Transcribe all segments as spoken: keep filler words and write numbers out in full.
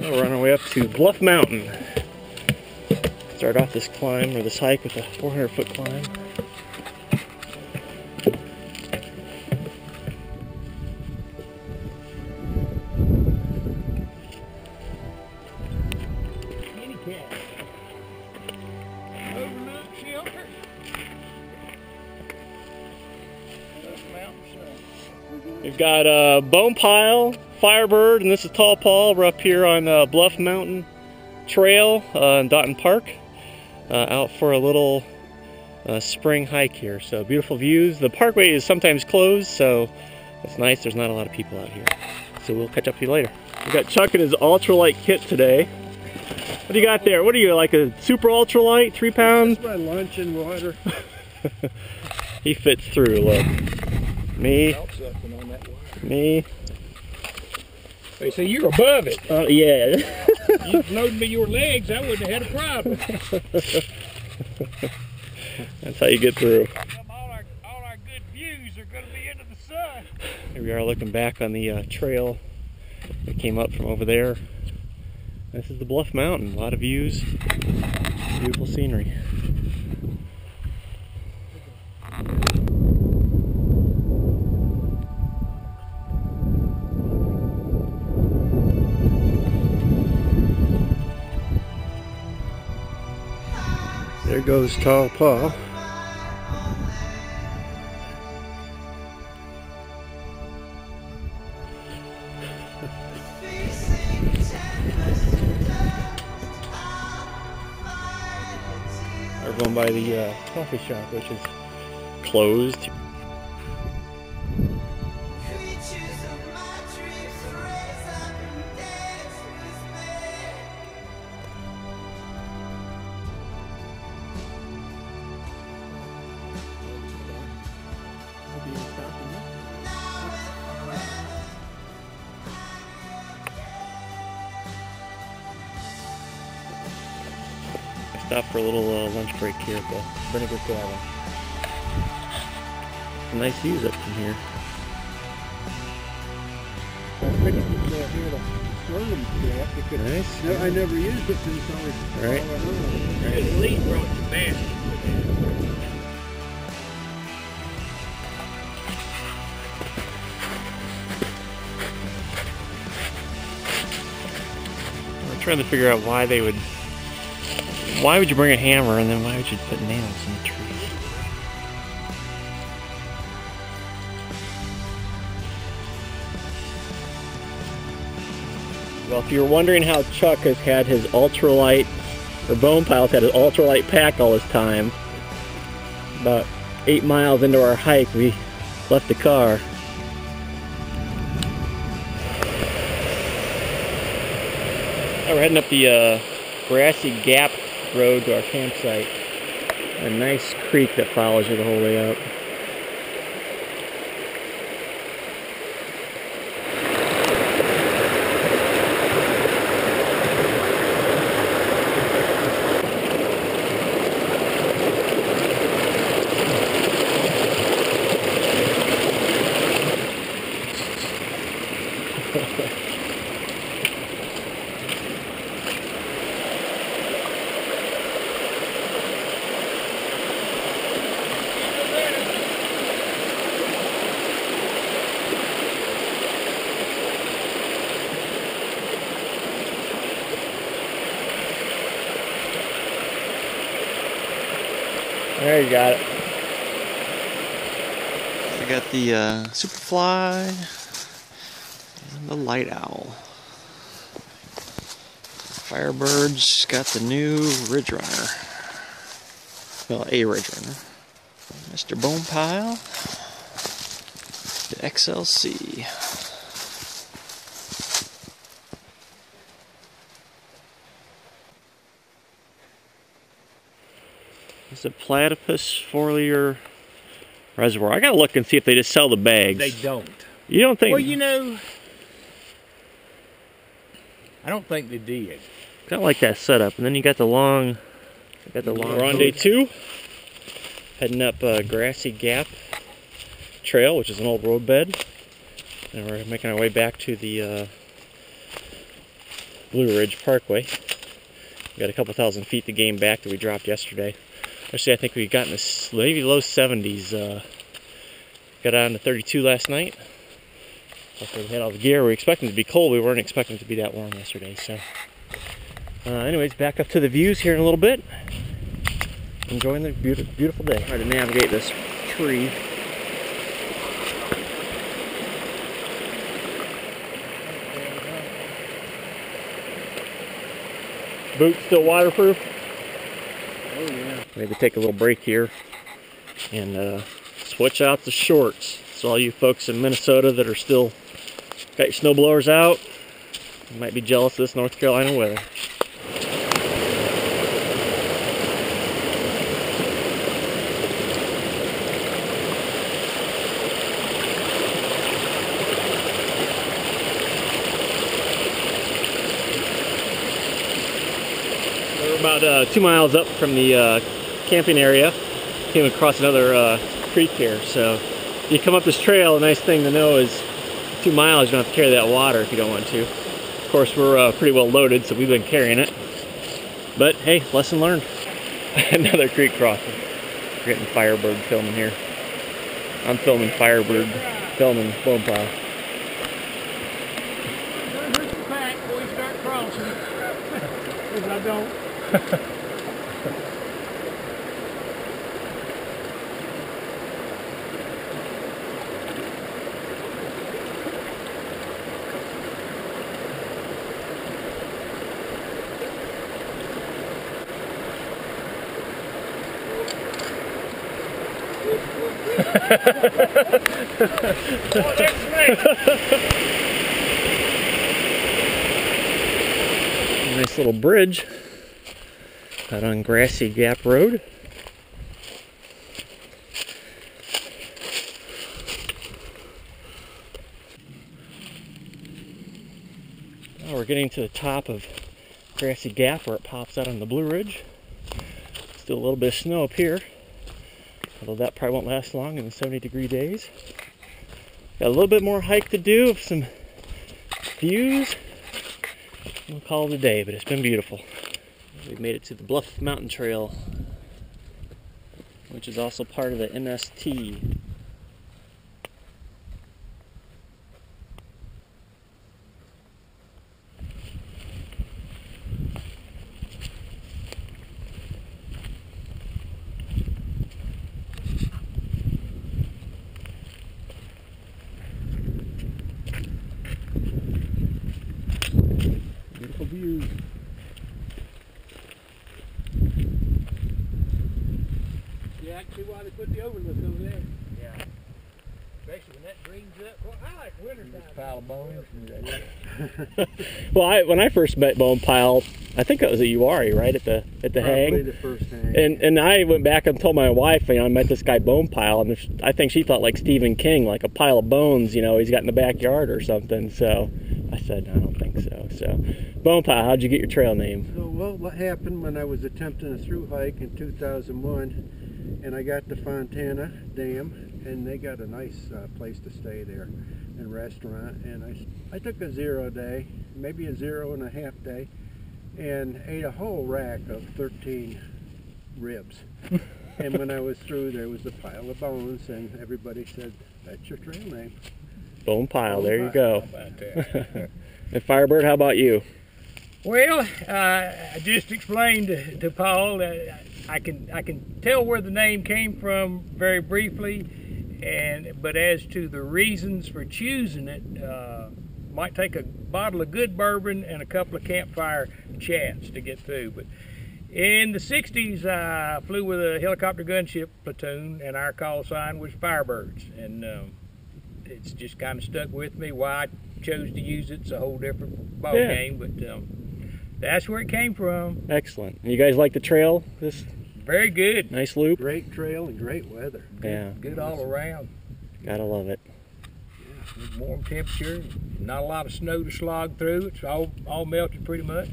Now we're on our way up to Bluff Mountain. Start off this climb, or this hike, with a four hundred foot climb. We've got uh, Bone Pile, Firebird, and this is Tall Paul. We're up here on uh, Bluff Mountain Trail uh, in Doughton Park, uh, out for a little uh, spring hike here. So beautiful views. The parkway is sometimes closed, so it's nice. There's not a lot of people out here. So we'll catch up to you later. We've got Chuck in his ultralight kit today. What do you got there? What are you, like a super ultralight, three pounds? That's my lunch and water. He fits through, look. Me. Me. They say you're above it. Oh, uh, yeah. You loaded me your legs, I wouldn't have had a problem. That's how you get through. All our, all our good views are going to be into the sun. Here we are looking back on the uh, trail that came up from over there. This is the Bluff Mountain. A lot of views, beautiful scenery. There goes Tall Paul. We're going by the uh, coffee shop, which is closed. Stop for a little uh, lunch break here at the Brinegar Cabin. Nice views up from here. Nice. No, I never used it because it's always all right. Right. Lee brought the basket. I'm trying to figure out why they would. Why would you bring a hammer, and then why would you put nails in the trees? Well, if you're wondering how Chuck has had his ultralight, or Bone Pile's had his ultralight pack all this time, about eight miles into our hike, we left the car. Oh, we're heading up the uh, Grassy Gap Road to our campsite. A nice creek that follows you the whole way up. There you got it. I got the uh, Superfly and the Light Owl. Firebird's got the new Ridge Runner. Well, a Ridge Runner. Mister Bone Pile. The X L C. It's a platypus four-liter reservoir. I gotta look and see if they just sell the bags. They don't. You don't think? Well, you know, I don't think they did. Kind of like that setup, and then you got the long, you got the long. We're on day two, heading up uh, Grassy Gap Trail, which is an old roadbed, and we're making our way back to the uh, Blue Ridge Parkway. We got a couple thousand feet to gain back that we dropped yesterday. Actually, I think we got in the maybe low seventies. Uh, got on to thirty-two last night. We had all the gear. We were expecting it to be cold. We weren't expecting it to be that warm yesterday. So, uh, anyways, back up to the views here in a little bit. Enjoying the beautiful, beautiful day. Try to navigate this tree. Boots still waterproof. Oh yeah. Maybe take a little break here and uh, switch out the shorts. So all you folks in Minnesota that are still got your snow blowers out, you might be jealous of this North Carolina weather. About uh, two miles up from the uh, camping area, came across another uh, creek here. So you come up this trail, a nice thing to know is two miles you don't have to carry that water if you don't want to. Of course, we're uh, pretty well loaded, so we've been carrying it. But hey, lesson learned. Another creek crossing. We're getting Firebird filming here. I'm filming Firebird, filming Bone Pile. Don't hurt your back before you start crossing. Because I don't. Oh, that's me. Nice little bridge. Out on Grassy Gap Road. Now we're getting to the top of Grassy Gap where it pops out on the Blue Ridge. Still a little bit of snow up here, although that probably won't last long in the seventy degree days. Got a little bit more hike to do, some views. We'll call it a day, but it's been beautiful. We made it to the Bluff Mountain Trail, which is also part of the N S T. Beautiful view. See why they put the overlook over there. Yeah. Especially when that green's up. Well, I like winter time. Just pile of bones. Well, I, when I first met Bone Pile, I think that was at Uari, right? At the at the Probably hang. The first hang. And and I went back and told my wife, you know, I met this guy Bone Pile, and I think she thought like Stephen King, like a pile of bones, you know, he's got in the backyard or something. So I said, no, I don't think so. So Bone Pile, how'd you get your trail name? So, well, what happened when I was attempting a through hike in two thousand one? And I got to Fontana Dam, and they got a nice uh, place to stay there and restaurant. And I, I took a zero day, maybe a zero and a half day, and ate a whole rack of thirteen ribs. And when I was through, there was a pile of bones, and everybody said, that's your trail name. Bone Pile, Bone there pile. You go. How about that? And Firebird, how about you? Well, uh, I just explained to, to Paul that I, I can I can tell where the name came from very briefly, and but as to the reasons for choosing it, uh, might take a bottle of good bourbon and a couple of campfire chats to get through. But in the sixties, I flew with a helicopter gunship platoon, and our call sign was Firebirds, and um, it's just kind of stuck with me. Why I chose to use it, it's a whole different ball yeah. game, but. Um, That's where it came from. Excellent. You guys like the trail? This very good. Nice loop. Great trail and great weather. Good, yeah. Good all around. Gotta love it. Yeah, good warm temperature. Not a lot of snow to slog through. It's all all melted pretty much.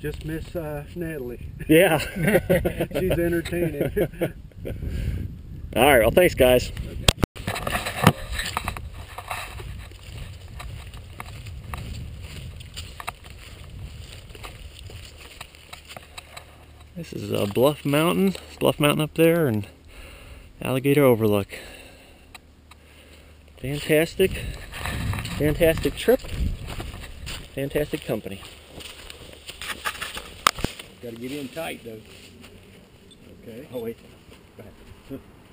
Just miss uh, Natalie. Yeah. She's entertaining. All right. Well, thanks, guys. Okay. This is uh, Bluff Mountain, Bluff Mountain up there, and Alligator Overlook. Fantastic, fantastic trip, fantastic company. Got to get in tight though. Okay. Oh wait. Go ahead.